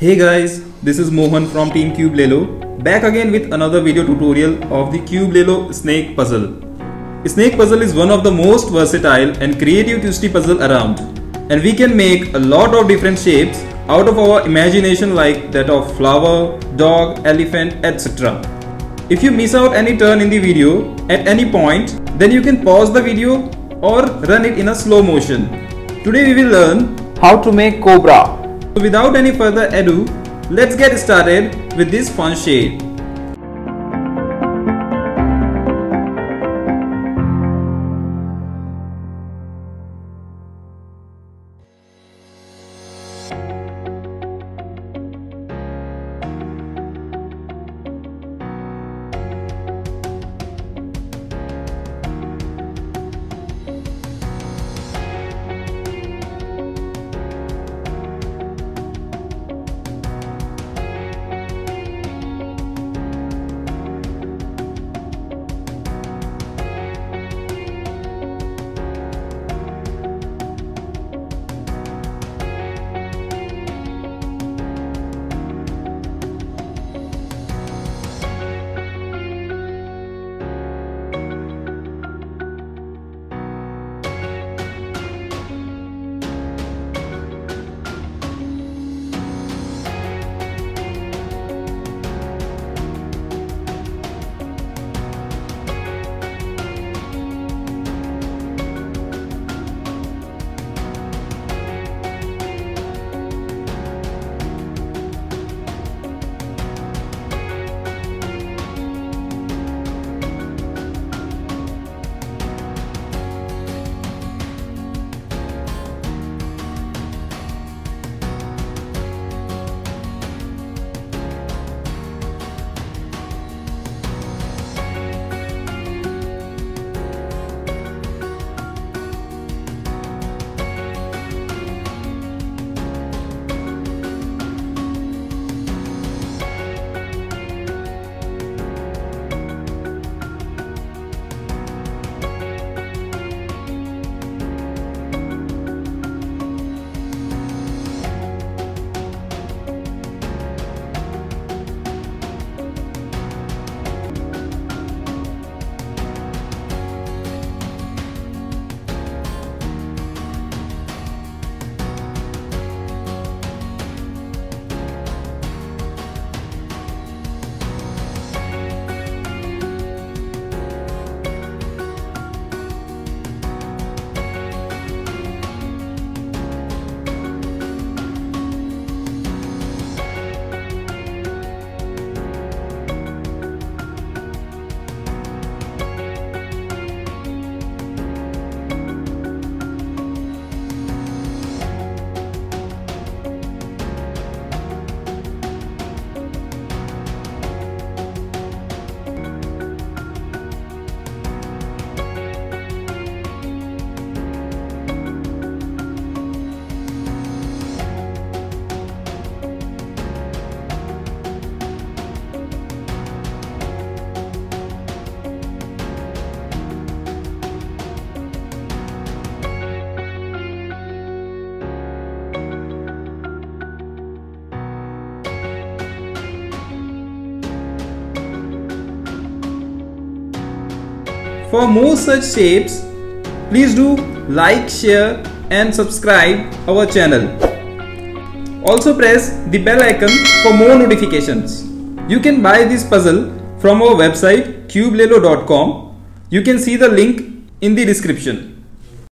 Hey guys, this is Mohan from Team Cubelelo, back again with another video tutorial of the Cubelelo Snake Puzzle. Snake Puzzle is one of the most versatile and creative twisty puzzle around, and we can make a lot of different shapes out of our imagination, like that of flower, dog, elephant, etc. If you miss out any turn in the video at any point, then you can pause the video or run it in a slow motion. Today we will learn how to make cobra. So without any further ado, let's get started with this fun shape. For more such shapes, please do like, share and subscribe our channel. Also press the bell icon for more notifications. You can buy this puzzle from our website cubelelo.com. You can see the link in the description.